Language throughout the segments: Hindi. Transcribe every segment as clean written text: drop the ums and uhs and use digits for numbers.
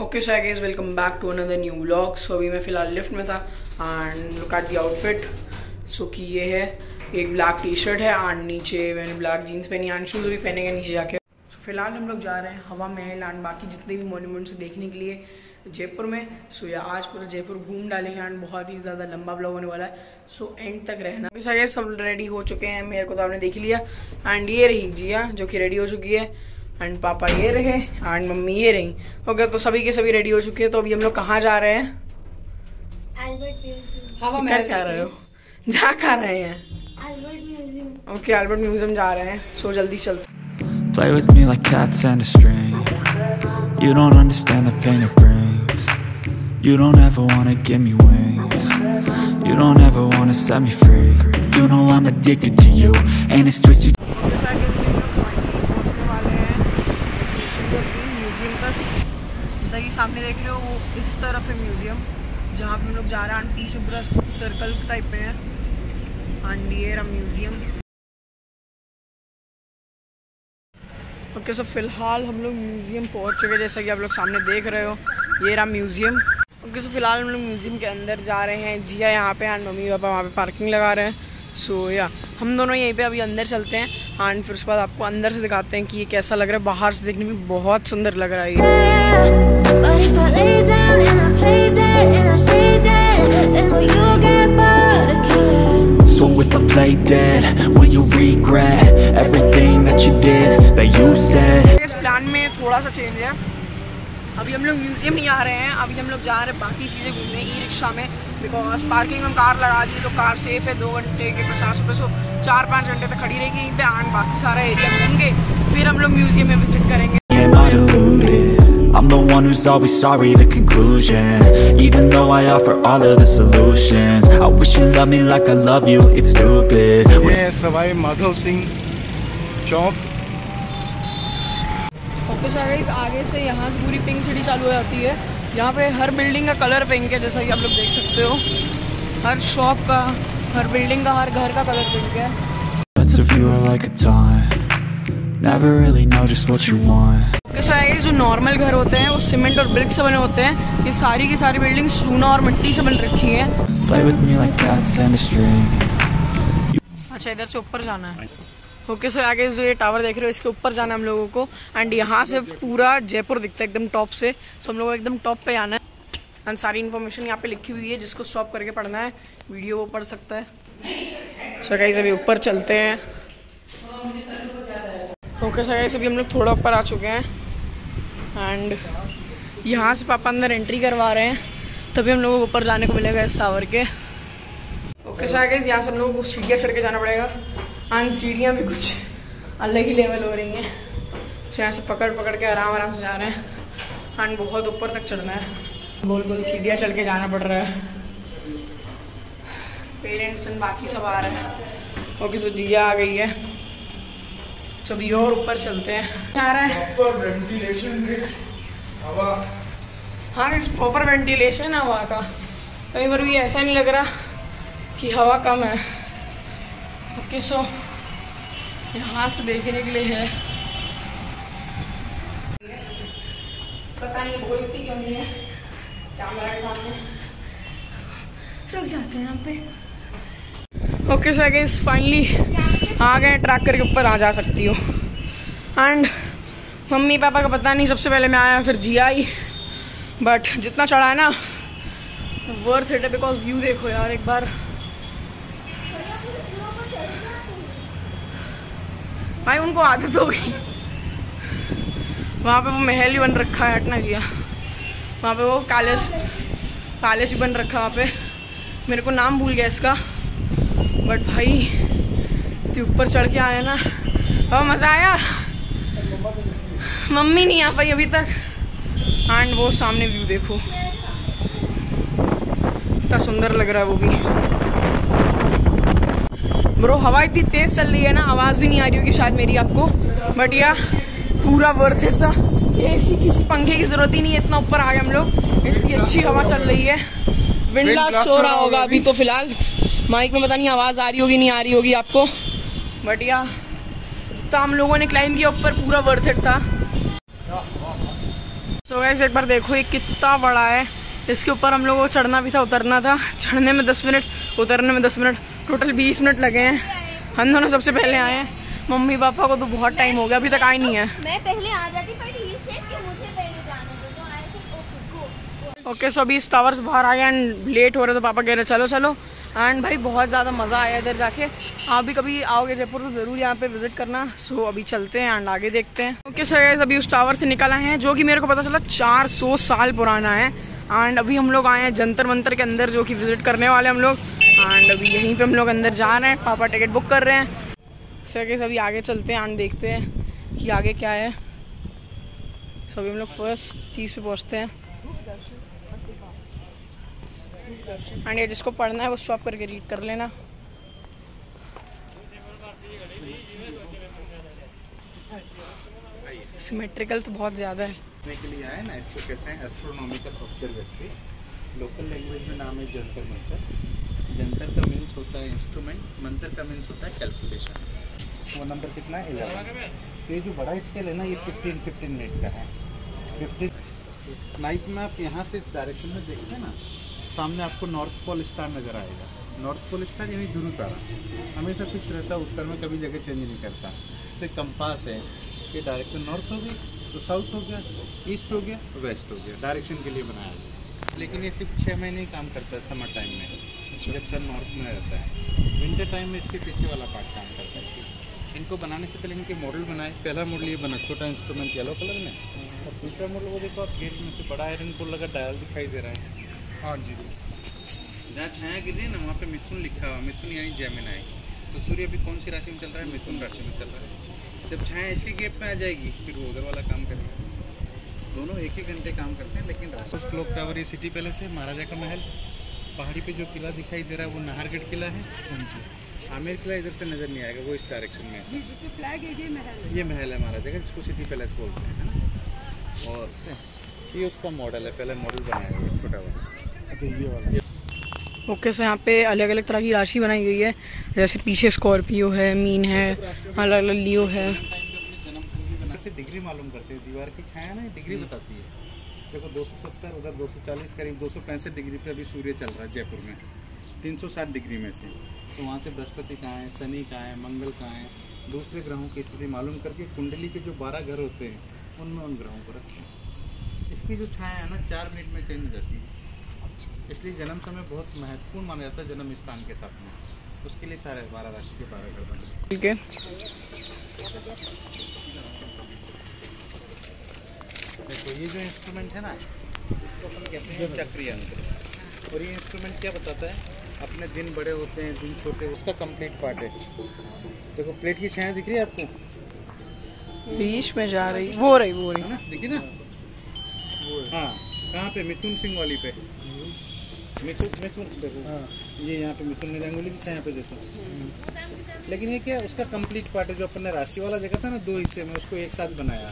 Okay so guys, welcome back to another new vlog. So अभी मैं फ़िलहाल लिफ्ट में था and look at the outfit. So कि ये है एक ब्लैक टी शर्ट है एंड नीचे मैंने ब्लैक जीन्स पहनी एंड शूज़ भी पहने गए नीचे जाके। सो फिलहाल हम लोग जा रहे हैं हवा महल एंड बाकी जितने भी मोन्यूमेंट्स देखने के लिए जयपुर में। सो या आज पूरा जयपुर घूम डालेंगे एंड बहुत ही ज़्यादा लंबा व्लॉग होने वाला है। सो एंड तक रहना। ओके सो गाइस, सब रेडी हो चुके हैं। मेरे को तो आपने देख लिया एंड ये रही जिया जो कि रेडी हो चुकी है एंड पापा ये रहे एंड मम्मी ये रही। ओके तो सभी के सभी रेडी हो चुके हैं। तो अभी हम लोग कहाँ जा रहे हैं? Albert museum. हवा महल जा रहे हो? जा कहाँ रहे हैं? Albert museum. Okay Albert museum जा रहे हैं। सो जल्दी चलते। Play with me like cats and a string. You don't understand the pain it brings. You don't ever wanna give me wings. You don't ever wanna set me free. You know I'm addicted to you and it's twisted. कि सामने देख रहे हो वो इस तरफ है म्यूजियम जहाँ पे हम लोग जा रहे हैं। टी शुभ्रा सर्कल टाइप में है एंड ये रहा म्यूजियम। ओके सो फिलहाल हम लोग म्यूजियम पहुँच चुके हैं, जैसा कि आप लोग सामने देख रहे हो ये रहा म्यूजियम। ओके सो फिलहाल हम लोग म्यूजियम के अंदर जा रहे हैं। जिया यहाँ पे एंड मम्मी पापा वहाँ पे पार्किंग लगा रहे हैं। सो या हम दोनों यहीं पे अभी अंदर चलते हैं एंड फिर उसके बाद आपको अंदर से दिखाते हैं कि ये कैसा लग रहा है। बाहर से देखने में बहुत सुंदर लग रहा है ये। इस प्लान में थोड़ा सा चेंज है। अभी हम लोग म्यूजियम नहीं आ रहे हैं, अभी हम लोग जा रहे हैं बाकी चीज़ें घूमने ई रिक्शा में, बिकॉज पार्किंग में कार लगा दी तो कार सेफ है। 2 घंटे के 50 रुपये, सो 4-5 घंटे तक खड़ी रहेगी यहीं पे एंड बाकी सारा एरिया घूमेंगे फिर हम लोग म्यूजियम में विजिट करेंगे। Sawai Madhav Singh Chowk. Okay so guys, आगे से यहाँ से पूरी पिंक सिटी चालू हो जाती है। यहाँ पे हर बिल्डिंग का कलर पिंक है, जैसा कि आप लोग देख सकते हो। हर शॉप का, हर बिल्डिंग का, हर घर का कलर पिंक है। ओके सो गाइस, जो नॉर्मल घर होते हैं वो सीमेंट और ब्रिक से बने होते हैं। ये सारी की सारी बिल्डिंग चूना और मिट्टी से बन रखी है। अच्छा इधर से ऊपर जाना है। ओके सो आगे जो ये टावर देख रहे हो इसके ऊपर जाना हम लोगों को एंड यहाँ से पूरा जयपुर दिखता है एकदम टॉप से। सो हम लोगों को एकदम टॉप पे आना है एंड सारी इन्फॉर्मेशन यहाँ पे लिखी हुई है, जिसको स्टॉप करके पढ़ना है वीडियो वो पढ़ सकता है। सो गाइस अभी ऊपर चलते हैं। ओके सो गाइस, अभी हम लोग थोड़ा ऊपर आ चुके हैं एंड यहाँ से पापा अंदर एंट्री करवा रहे हैं तभी हम लोगों को ऊपर जाने को मिलेगा इस टावर के। ओके सो गाइस, यहाँ से हम लोगों को सीढ़ियाँ चढ़ के जाना पड़ेगा एंड सीढ़ियाँ भी कुछ अलग ही लेवल हो रही हैं। तो यहाँ से पकड़ पकड़ के आराम आराम से जा रहे हैं एंड बहुत ऊपर तक चढ़ना है। गोल गोल सीढ़ियाँ चढ़ के जाना पड़ रहा है। पेरेंट्स एंड बाकी सब आ रहे हैं। ओके सो जिया आ गई है। सो अभी और ऊपर चलते हैं। आ रहा है हाँ, इस प्रॉपर वेंटिलेशन है हवा का। कहीं पर भी ऐसा नहीं लग रहा कि हवा कम है। ओके सो यहाँ से देखने के लिए है, पता नहीं बोलती क्यों नहीं है कैमरा के सामने। रुक जाते हैं यहाँ पे। ओके सो गाइस, फाइनली आ गए ट्रैक्टर के ऊपर। आ जा सकती हो एंड मम्मी पापा का पता नहीं, सबसे पहले मैं आया फिर जी आई, बट जितना चढ़ा है ना वर्थ इट है, बिकॉज व्यू देखो यार एक बार। भाई उनको आदत हो गई, वहाँ पे वो महल ही बन रखा है। हटना जिया, वहाँ पे वो पैलेस ही बन रखा है वहाँ पे। मेरे को नाम भूल गया इसका, बट भाई तू ऊपर चढ़ के आया ना और मज़ा आया। मम्मी नहीं आ पाई अभी तक एंड वो सामने व्यू देखो कितना सुंदर लग रहा है वो भी। ब्रो हवा इतनी तेज चल रही है ना, आवाज़ भी नहीं आ रही होगी शायद मेरी आपको, बट यार पूरा वर्थ इट था। एसी किसी पंखे की जरूरत ही नहीं है, इतना ऊपर आ गए हम लोग। इतनी अच्छी हवा चल रही है। विंडलास्ट हो रहा होगा अभी तो फिलहाल, माइक में पता नहीं आवाज़ आ रही होगी नहीं आ रही होगी आपको, बट यार जितना हम लोगों ने क्लाइम किया ऊपर पूरा वर्थ इट था। सो गाइस एक बार देखो ये कितना बड़ा है, इसके ऊपर हम लोगों को चढ़ना भी था, उतरना था। चढ़ने में 10 मिनट, उतरने में 10 मिनट, टोटल 20 मिनट लगे हैं। हम दोनों सबसे पहले आए हैं, मम्मी पापा को तो बहुत टाइम हो गया, अभी तक आए नहीं है। मैं पहले आ जाती पर ये सेट कि मुझे पहले जाना दो, तो आए सिर्फ ओके। सो अभी टावर्स बाहर आ गए एंड लेट हो रहे तो पापा कह रहे चलो चलो। एंड भाई बहुत ज़्यादा मज़ा आया इधर जाके। आप भी कभी आओगे जयपुर तो ज़रूर यहाँ पे विजिट करना। सो अभी चलते हैं एंड आगे देखते हैं। ओके सो गाइस अभी उस टावर से निकल आए हैं जो कि मेरे को पता चला 400 साल पुराना है। एंड अभी हम लोग आए हैं जंतर मंतर के अंदर जो कि विजिट करने वाले हम लोग। एंड अभी यहीं पे हम लोग अंदर जा रहे हैं, पापा टिकट बुक कर रहे हैं। सो गाइस अभी आगे चलते हैं एंड देखते हैं कि आगे क्या है। सो अभी हम लोग फर्स्ट चीज़ पे पहुँचते हैं एंड ये जिसको पढ़ना है वो स्टॉप करके रीड कर लेना। सिमेट्रिकल तो बहुत ज़्यादा है। के लिए आए ना, इसको कहते हैं एस्ट्रोनॉमिकल ऑब्जर्वेटरी। लोकल लैंग्वेज में नाम है जंतर मंतर। जंतर का मीन्स होता है इंस्ट्रूमेंट, मंतर का मीन्स होता है कैलकुलेशन। वो नंबर कितना है 11। ये जो बड़ा स्केल है ना ये 15 मिनट का है। 15 नाइट में आप यहाँ से इस डायरेक्शन में देखते हैं ना, सामने आपको नॉर्थ पोल स्टार नज़र आएगा। नॉर्थ पोल स्टार यानी ध्रुव तारा हमेशा फिक्स रहता है, उत्तर में कभी जगह चेंज नहीं करता। तो कंपास है कि डायरेक्शन नॉर्थ हो गई तो साउथ हो गया, ईस्ट हो गया तो वेस्ट हो गया, डायरेक्शन के लिए बनाया गया। लेकिन ये सिर्फ 6 महीने ही काम करता है समर टाइम में, जब सन नॉर्थ में रहता है। विंटर टाइम में इसके पीछे वाला पार्ट काम करता है। इनको बनाने से पहले इनके मॉडल बनाए। पहला मॉडल ये बना छोटा इंस्ट्रूमेंट येलो कलर में, और दूसरा मॉडल वो देखो आप गेट में से बड़ा आयरन को लगा डायल दिखाई दे रहा है। हाँ जी, जहाँ छाया गिर रही है ना वहाँ पे मिथुन लिखा हुआ, मिथुन यानी जेमिनाई। तो सूर्य अभी कौन सी राशि में चल रहा है? मिथुन राशि में चल रहा है। जब छाया इसके गेप में आ जाएगी फिर वो उधर वाला काम करेगा। दोनों एक ही घंटे काम करते हैं। लेकिन राष्ट्र क्लॉक टावर ये सिटी पैलेस है, महाराजा का महल। पहाड़ी पे जो किला दिखाई दे रहा है वो नाहरगढ़ किला है। हाँ जी, आमेर किला इधर से नज़र नहीं आएगा, वो इस डायरेक्शन में है जिसमें फ्लैग है। ये महल है महाराजा का, जिसको सिटी पैलेस बोलते हैं, है ना। और ये उसका मॉडल है, पहले मॉडल बनाया हुआ छोटा वाला। ओके सो यहाँ पे अलग अलग तरह की राशि बनाई गई है, जैसे पीछे स्कॉर्पियो है, मीन है, अलग अलग लियो है। डिग्री मालूम करते हैं, दीवार की छाया ना डिग्री बताती है। देखो 270, उधर 240, करीब 265 डिग्री पे अभी सूर्य चल रहा है जयपुर में 360 डिग्री में से। तो वहाँ से बृहस्पति कहाँ है, शनि कहाँ है, मंगल कहाँ है, दूसरे ग्रहों की स्थिति मालूम करके कुंडली के जो 12 घर होते हैं उनमें उन ग्रहों को रखते हैं। इसकी जो छाया है ना 4 मिनट में चेंज हो जाती है, इसलिए जन्म समय बहुत महत्वपूर्ण माना जाता है जन्म स्थान के साथ में। उसके लिए सारे 12 राशि के 12 घर बने, ठीक है। देखो ये जो इंस्ट्रूमेंट है ना इसको अपन कहते हैं चक्रीय यंत्र। और ये इंस्ट्रूमेंट क्या बताता है? अपने दिन बड़े होते हैं, दिन छोटे, उसका कंप्लीट पार्ट है। देखो प्लेट की छाया दिख रही है आपको, बीच में जा रही, वो रही है ना, देखिए ना वो। हाँ कहाँ पे? मिथुन सिंह वाली पे, मिथुन देखो। हाँ ये यहाँ पे मिथुन रंगोली की छाया पे देखो। लेकिन ये क्या उसका कंप्लीट पार्ट है, जो अपन ने राशि वाला देखा था ना 2 हिस्से में, उसको एक साथ बनाया।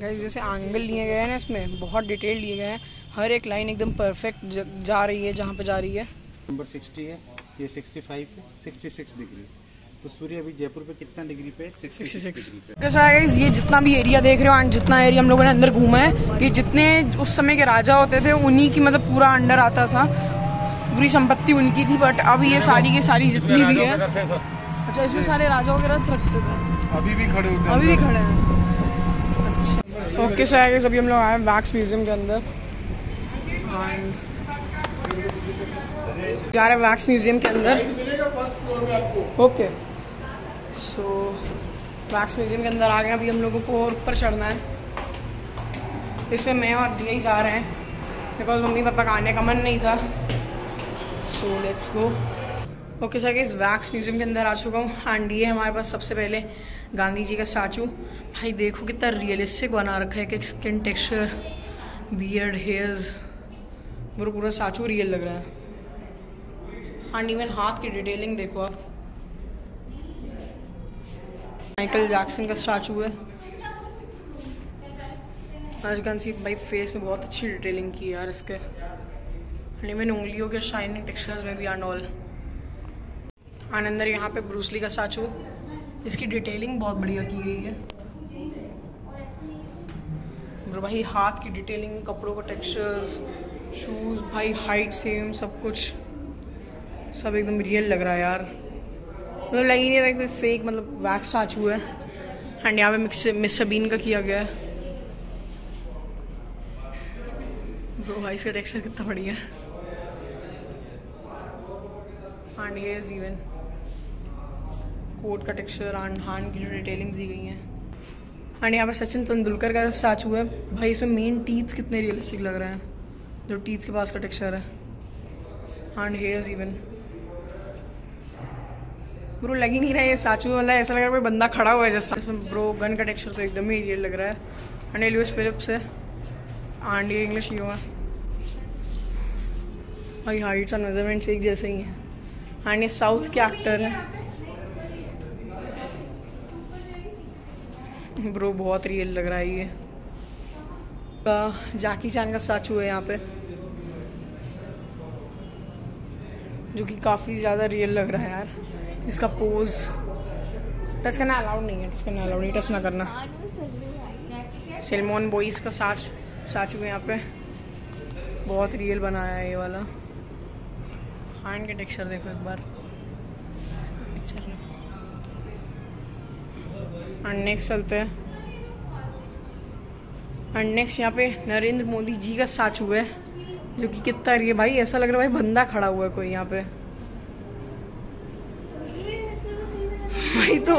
गाइस जैसे एंगल लिए गए हैं ना इसमें, बहुत डिटेल लिए गए हैं। हर एक लाइन एकदम परफेक्ट जा रही है जहाँ पे जा रही है। नंबर 60 है, ये 65 है, 66 डिग्री। तो सूर्य अभी जयपुर पे कितना डिग्री पे? 66 डिग्री पे। गाइस ये जितना भी एरिया देख रहे हो एंड जितना एरिया हम लोगों ने अंदर घूमा है, ये जितने उस समय के राजा होते थे उन्हीं की मतलब पूरा अंडर आता था, पूरी संपत्ति उनकी थी। बट अब ये सारी की सारी जितनी भी है, अच्छा इसमें सारे राजा वगैरह रखते थे, अभी भी खड़े हैं। अच्छा ओके सो गाइस अभी हम लोग आए वैक्स म्यूजियम के अंदर एंड जा रहे हैं वैक्स म्यूजियम के अंदर। ओके सो वैक्स म्यूजियम के अंदर आ गए। अभी हम लोगों को और ऊपर चढ़ना है, इसमें मैं और जिया ही जा रहे हैं बिकॉज मम्मी पापा का आने का मन नहीं था। So let's go. Okay sir guys wax museum के अंदर आ चुका हूँ एंड ये हमारे पास सबसे पहले गांधी जी का स्टैचू। भाई देखो कितना रियलिस्टिक बना रखा है कि स्किन टेक्सचर, बियर्ड, हेयर्स, मेरा पूरा स्टैचू रियल लग रहा है। एंड इवन हाथ की डिटेलिंग देखो आप, माइकल जैक्सन का स्टैचू है। आज गांधी भाई फेस में बहुत अच्छी डिटेलिंग की है यार इसके, एंड उंगलियों के शाइनिंग टेक्सचर्स में भी एंड ऑल। एंड अंदर यहाँ पे ब्रूस ली का स्टैचू, इसकी डिटेलिंग बहुत बढ़िया की गई है। और भाई हाथ की डिटेलिंग, कपड़ों का टेक्सचर्स, शूज़, भाई हाइट सेम, सब कुछ, सब एकदम रियल लग रहा है यार। मतलब लग ही नहीं रहा है कोई फेक मतलब वैक्स स्टैचू है। एंड यहाँ पे मिस्टर बीन का किया गया है। ब्रो भाई इसका टेक्सचर कितना बढ़िया है। एंड ये इज इवन कोट का टेक्सचर एंड हैंड की जो डिटेलिंग्स दी गई हैं। एंड यहाँ पर सचिन तेंदुलकर का स्टैचू है। भाई इसमें मेन टीथ्स कितने रियलिस्टिक लग रहे हैं, जो टीथ के पास का टेक्सचर है। एंड हेयर्स इवन, ब्रो लग ही नहीं रहा है ये स्टैचू, मतलब ऐसा लग रहा है कोई बंदा खड़ा हुआ है जैसा। इसमें ब्रो गन का टेक्सचर तो एकदम ही रियल लग रहा है। एंड लुइस फिलिप्स है एंड ये इंग्लिश लियो है। भाई हाइट्स और मेजरमेंट्स एक जैसे ही हैं। एंड ये साउथ के एक्टर है। ब्रो बहुत रियल लग रहा है ये। जैकी चैन का स्टैचू है यहाँ पे, जो कि काफ़ी ज़्यादा रियल लग रहा है यार। इसका पोज, टच करना अलाउड नहीं है, टच करना अलाउड नहीं, टच ना करना। सलमान बॉयज का स्टैचू है यहाँ पे, बहुत रियल बनाया है ये वाला। हैंड के टेक्सचर देखो एक बार। एंड नेक्स्ट चलते हैं। एंड नेक्स्ट यहाँ पे नरेंद्र मोदी जी का स्टैचू है, जो कि कितना रियल, भाई ऐसा लग रहा है भाई बंदा खड़ा हुआ है कोई यहाँ पे। भाई तो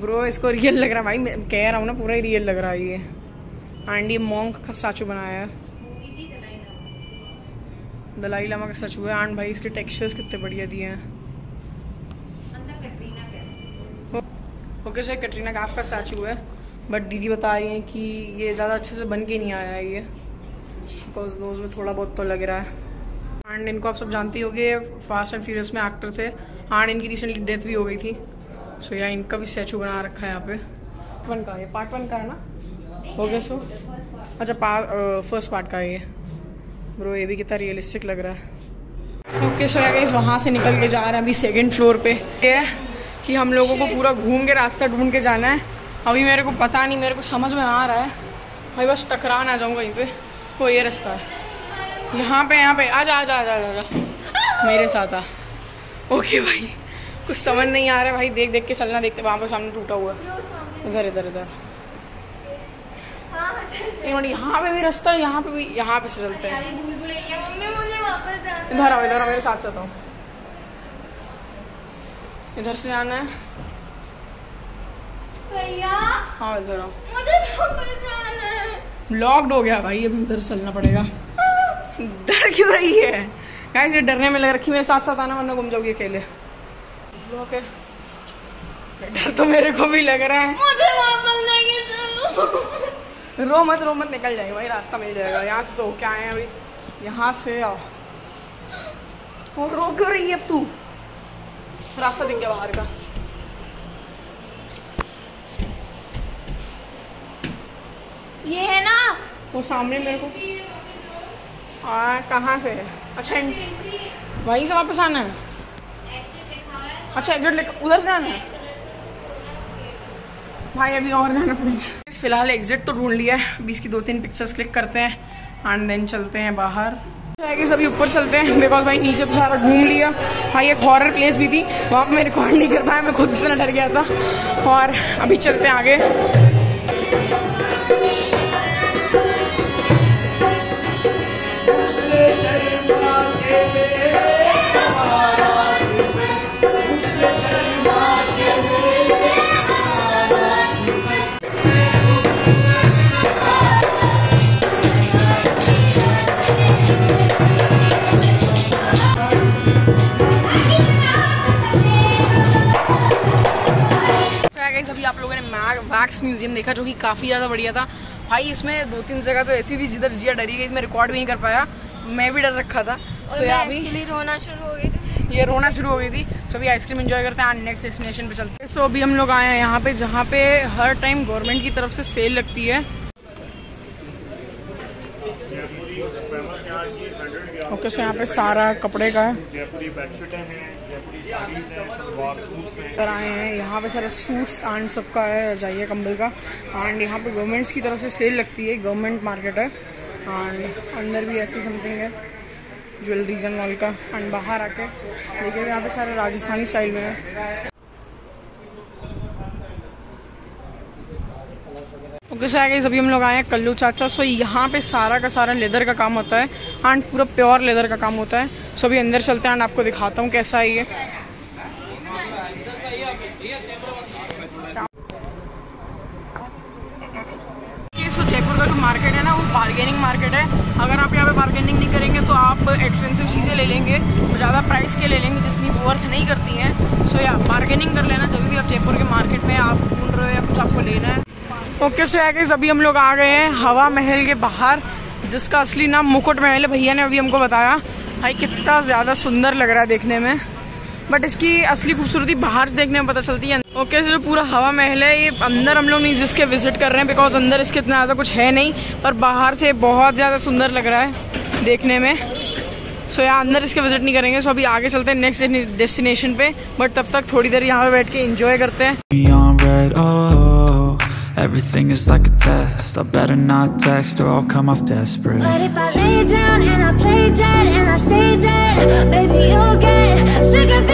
ब्रो इसको रियल लग रहा है, भाई मैं कह रहा हूँ ना पूरा रियल लग रहा है ये। एंड ये मॉन्क का स्टैचू बनाया है, दलाई लामा का स्टैचू है। एंड भाई इसके टेक्सचर्स कितने बढ़िया दिए हैं। ओके सर, कैटरीना कैफ का स्टैचू है, बट दीदी बता रही हैं कि ये ज़्यादा अच्छे से बन के नहीं आया है ये, बिकॉज नोज में थोड़ा बहुत तो लग रहा है। एंड इनको आप सब जानते ही होंगे, फास्ट एंड फ्यूरियस में एक्टर थे। एंड इनकी रिसेंटली डेथ भी हो गई थी। सो या इनका भी स्टैचू बना रखा है यहाँ पे। वन का, ये पार्ट वन का है ना? हो गया सो, अच्छा फर्स्ट पार्ट का है ये। ब्रो ये भी कितना रियलिस्टिक लग रहा है। ओके सो या गाइस, वहाँ से निकल के जा रहे हैं अभी सेकेंड फ्लोर पर। ये है कि हम लोगों को पूरा घूम के रास्ता ढूंढ के जाना है। अभी मेरे को पता नहीं, मेरे को समझ में आ रहा है भाई, बस टकरा ना जाऊँ कहीं पे। वो ये रास्ता है यहाँ पे आ जा मेरे साथ आ। ओके भाई कुछ समझ नहीं आ रहा है भाई, देख के चलना। देखते वहाँ पर सामने टूटा हुआ है, इधर यहाँ पे भी रास्ता है, यहाँ पे से चलते हैं। इधर आओ मेरे साथ चलता हूँ, इधर से जाना है। हाँ इधर आओ, ब्लॉक्ड हो गया भाई, अभी उधर चलना पड़ेगा। डर क्यों रही है गाइस, ये डरने में लग रखी, मेरे साथ आना वरना घूम जाओगी अकेले। ओके डर तो मेरे को भी लग रहा है। मुझे वापस लेके चलो। रो मत निकल जाएगा भाई, रास्ता मिल जाएगा। यहाँ से तो क्या आए अभी, यहाँ से आओ। और रो क्यों रही है, अब तू रास्ता दिख गया बाहर का। ये है ना वो सामने, मेरे को कहाँ से है? अच्छा वहीं से वापस आना है, अच्छा एग्जिट लेकर उधर से जाना है भाई, अभी और जाना पड़ेगा। फिलहाल एग्जिट तो ढूंढ लिया है, अभी इसकी 2-3 पिक्चर्स क्लिक करते हैं एंड देन चलते हैं बाहर। सभी ऊपर चलते हैं बिकॉज भाई नीचे तो सारा घूम लिया। भाई एक हॉरर प्लेस भी थी, वहाँ पर मैं रिकॉर्ड नहीं कर पाया, मैं खुद इतना डर गया था। और अभी चलते हैं आगे। अभी आप लोगों ने वैक्स म्यूजियम देखा, जो कि काफ़ी ज़्यादा बढ़िया था भाई। इसमें 2-3 जगह तो ऐसी थी जिधर जिया डरी गई, मैं रिकॉर्ड भी नहीं कर पाया, मैं भी डर रखा था। और मैं रोना शुरू हो गई थी। सो अभी आइसक्रीम एंजॉय करते हैं, नेक्स्ट डेस्टिनेशन पे चलते हैं। सो अभी हम लोग आए हैं यहाँ पे, जहाँ पे हर टाइम गवर्नमेंट की तरफ से सेल लगती है। ओके सो यहाँ पे सारा कपड़े का है। कर आए हैं। यहाँ पे सारा सूट्स एंड सबका है, रजाइया कंबल का। एंड यहाँ पे गवर्नमेंट्स की तरफ से सेल लगती है, गवर्नमेंट मार्केट है। एंड अंदर भी ऐसी समथिंग है ज्वेलरीज एंड मॉल का। एंड बाहर आके देखिए यहाँ पे सारा राजस्थानी स्टाइल में है। ओके सो गाइस, अभी हम लोग आए हैं कल्लू चाचा। सो यहाँ पे सारा का सारा लेदर का काम होता है एंड पूरा प्योर लेदर का काम होता है। सो अभी अंदर चलते हैं एंड आपको दिखाता हूँ कैसा है ये। सो जयपुर का जो मार्केट है ना, वो बार्गेनिंग मार्केट है। अगर आप यहाँ पे बार्गेनिंग नहीं करेंगे तो आप एक्सपेंसिव चीज़ें ले लेंगे, ज़्यादा प्राइस के ले लेंगे जितनी वर्थ नहीं करती हैं। सो या बार्गेनिंग कर लेना जब भी आप जयपुर के मार्केट में आप ढूंढ रहे हो या कुछ आपको लेना है। ओके सो गाइस, अभी हम लोग आ गए हैं हवा महल के बाहर, जिसका असली नाम मुकुट महल है। भैया ने अभी हमको बताया। भाई कितना ज़्यादा सुंदर लग रहा है देखने में, बट इसकी असली खूबसूरती बाहर से देखने में पता चलती है। ओके सो जो पूरा हवा महल है, ये अंदर हम लोग नहीं जिसके विजिट कर रहे हैं, बिकॉज अंदर इसके इतना ज़्यादा कुछ है नहीं, पर बाहर से बहुत ज़्यादा सुंदर लग रहा है देखने में। सो यहाँ अंदर इसके विजिट नहीं करेंगे। सो अभी आगे चलते हैं नेक्स्ट डेस्टिनेशन पे, बट तब तक थोड़ी देर यहाँ पर बैठ के इंजॉय करते हैं। Everything is like a test. I better not text or I'll come off desperate. But if I lay down and I play dead and I stay dead, baby, you'll get sick of me.